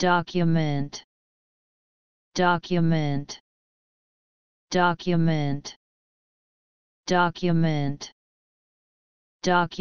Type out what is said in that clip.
Document, document, document, document, document.